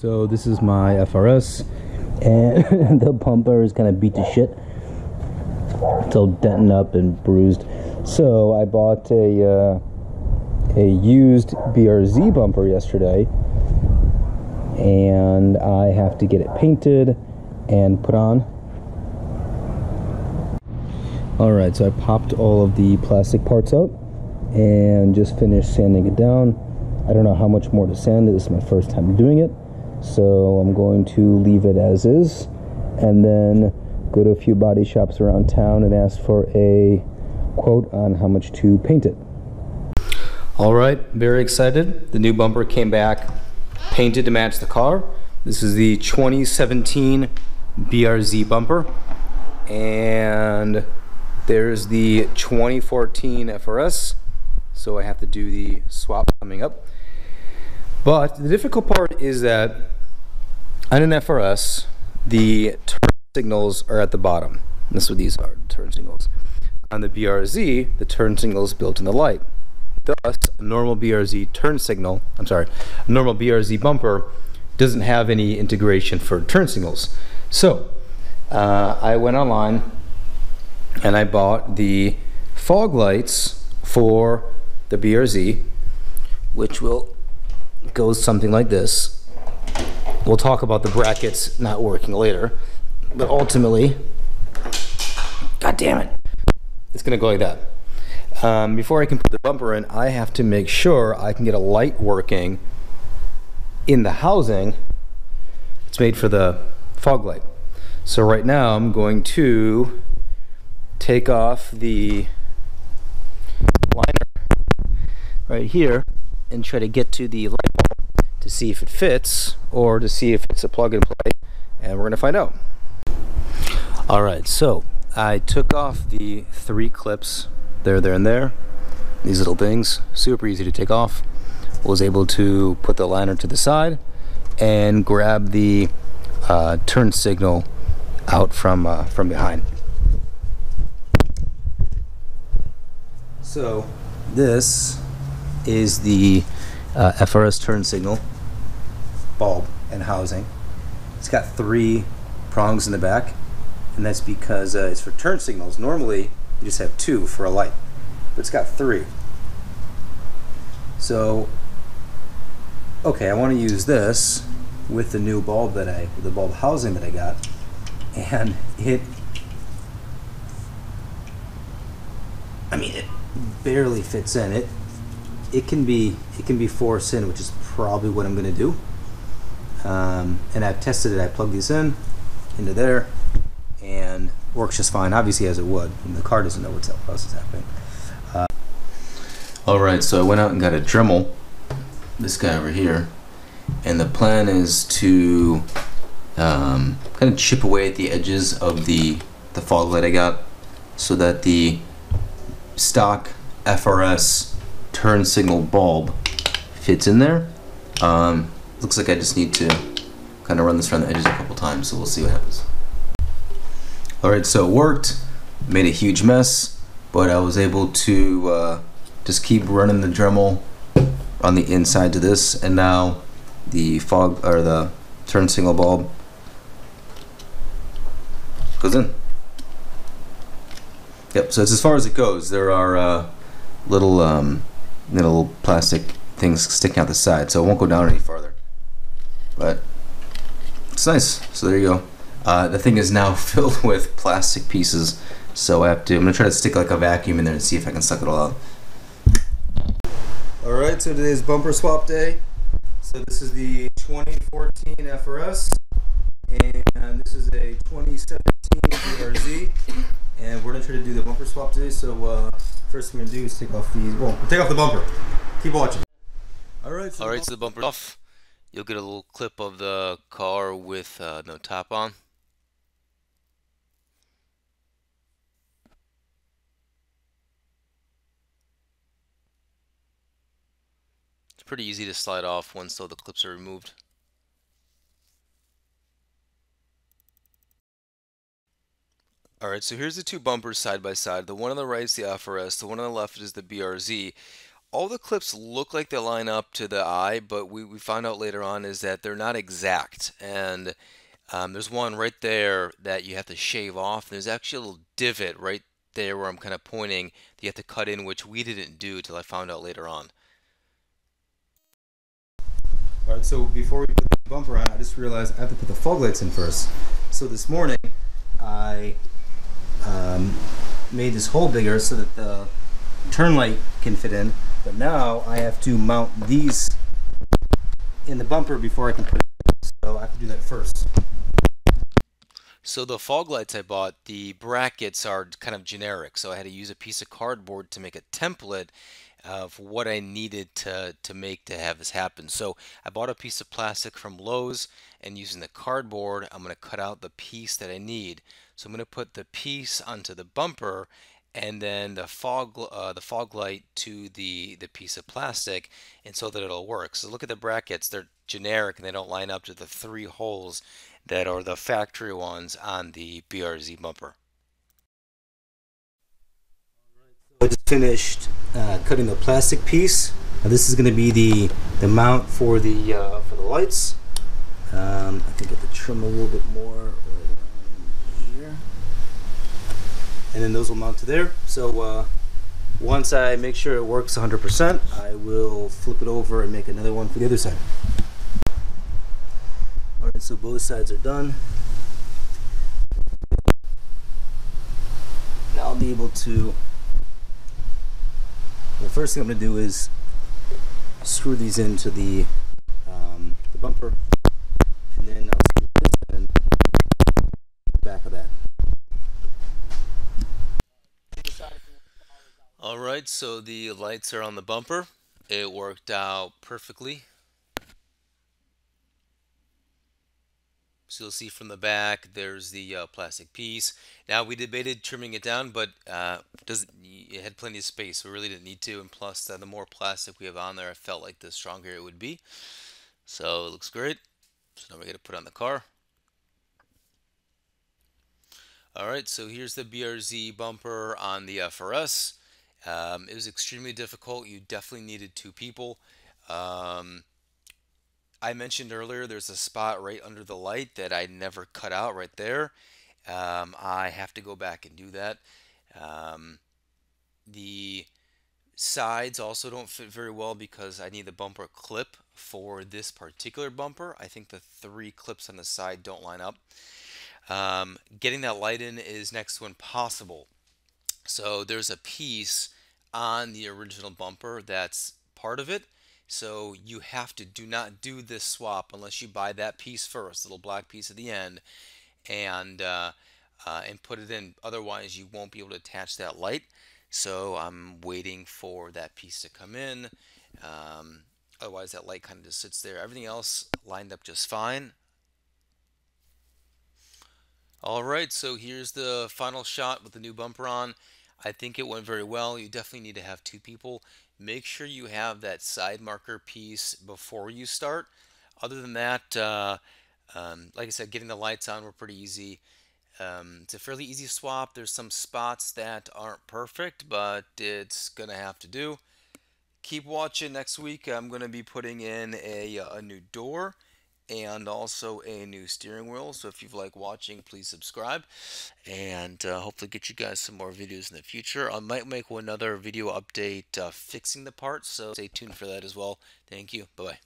So this is my FRS, and the bumper is kind of beat to shit. It's all dented up and bruised. So I bought a used BRZ bumper yesterday, and I have to get it painted and put on. Alright, so I popped all of the plastic parts out and just finished sanding it down. I don't know how much more to sand it. This is my first time doing it, so I'm going to leave it as is and then go to a few body shops around town and ask for a quote on how much to paint it. Alright, very excited. The new bumper came back painted to match the car. This is the 2017 BRZ bumper, and there's the 2014 FRS, so I have to do the swap coming up. But the difficult part is that on an FRS, the turn signals are at the bottom. And that's what these are, turn signals. On the BRZ, the turn signal is built in the light. Thus, a normal BRZ turn signal, I'm sorry, a normal BRZ bumper doesn't have any integration for turn signals. So I went online and I bought the fog lights for the BRZ, which will go something like this. We'll talk about the brackets not working later, but ultimately, god damn it, it's gonna go like that. Before I can put the bumper in, I have to make sure I can get a light working in the housing. It's made for the fog light. So right now I'm going to take off the liner right here and try to get to the light bulb to see if it fits or to see if it's a plug and play, and we're gonna find out. Alright, so I took off the three clips. There, there, and there. These little things, super easy to take off. Was able to put the liner to the side and grab the turn signal out from behind. So this is the FRS turn signal bulb and housing. It's got three prongs in the back, and that's because it's for turn signals. Normally you just have two for a light, but it's got three. So okay, I want to use this with the new bulb that the bulb housing that I got, and it barely fits in. It can be forced in, which is probably what I'm gonna do. And I've tested it. I plugged these into there, and works just fine, obviously, as it would. And the car doesn't know what else is happening. Alright, so I went out and got a Dremel, this guy over here, and the plan is to kind of chip away at the edges of the fog light I got so that the stock FRS turn signal bulb fits in there. Looks like I just need to kind of run this around the edges a couple times, so we'll see what happens. Alright, so it worked, made a huge mess, but I was able to just keep running the Dremel on the inside to this, and now the fog, or the turn signal bulb, goes in. Yep, so it's as far as it goes. There are little plastic things sticking out the side, so it won't go down any farther, but it's nice. So there you go. The thing is now filled with plastic pieces, so I'm gonna try to stick like a vacuum in there to see if I can suck it all out. Alright, so today's bumper swap day. So this is the 2014 FRS, and this is a 2017 BRZ, and we're gonna try to do the bumper swap today. So first thing we're gonna do is take off these, well, take off the bumper. Keep watching. Alright, so the bumper's off. You'll get a little clip of the car with no top on. Pretty easy to slide off once though the clips are removed. Alright, so here's the two bumpers side by side. The one on the right is the FRS, the one on the left is the BRZ. all the clips look like they line up to the eye, but we found out later on is that they're not exact. And there's one right there that you have to shave off. There's actually a little divot right there where I'm kind of pointing that you have to cut in, which we didn't do till I found out later on. All right, so before we put the bumper on, I just realized I have to put the fog lights in first. So this morning, I made this hole bigger so that the turn light can fit in, but now I have to mount these in the bumper before I can put it in, so I have to do that first. So the fog lights I bought, the brackets are kind of generic, so I had to use a piece of cardboard to make a template of what I needed to make to have this happen. So I bought a piece of plastic from Lowe's, and using the cardboard I'm going to cut out the piece that I need. So I'm going to put the piece onto the bumper and then the fog light to the piece of plastic, and so that it'll work. So look at the brackets, they're generic and they don't line up to the three holes that are the factory ones on the BRZ bumper. I just finished cutting the plastic piece. Now this is going to be the mount for the lights. I can get the trim a little bit more right here, and then those will mount to there. So once I make sure it works 100%, I will flip it over and make another one for the other side. All right, so both sides are done. Now I'll be able to. The first thing I'm going to do is screw these into the bumper, and then I'll screw this in the back of that. All right, so the lights are on the bumper. It worked out perfectly. So you'll see from the back, there's the plastic piece. Now we debated trimming it down, but it had plenty of space. So we really didn't need to, and plus the more plastic we have on there, I felt like the stronger it would be. So it looks great. So now we got to put on the car. All right, so here's the BRZ bumper on the FRS. It was extremely difficult. You definitely needed two people. I mentioned earlier there's a spot right under the light that I never cut out right there. I have to go back and do that. The sides also don't fit very well because I need the bumper clip for this particular bumper. I think the three clips on the side don't line up. Getting that light in is next to impossible. So there's a piece on the original bumper that's part of it. So you have to do not do this swap unless you buy that piece first, little black piece at the end, and put it in. Otherwise, you won't be able to attach that light. So I'm waiting for that piece to come in. Otherwise, that light kind of just sits there. Everything else lined up just fine. All right, so here's the final shot with the new bumper on. I think it went very well. You definitely need to have two people. Make sure you have that side marker piece before you start. Other than that, like I said, getting the lights on were pretty easy. It's a fairly easy swap. There's some spots that aren't perfect, but it's going to have to do. Keep watching. Next week, I'm going to be putting in a new door and also a new steering wheel. So if you've liked watching, please subscribe, and hopefully get you guys some more videos in the future. I might make another video update fixing the parts, so stay tuned for that as well. Thank you. Bye-bye.